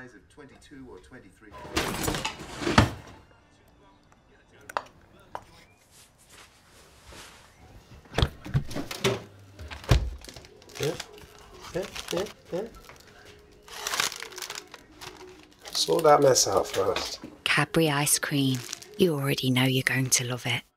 size of 22 or 23. Yeah. Sort that mess out first. Cadbury ice cream. You already know you're going to love it.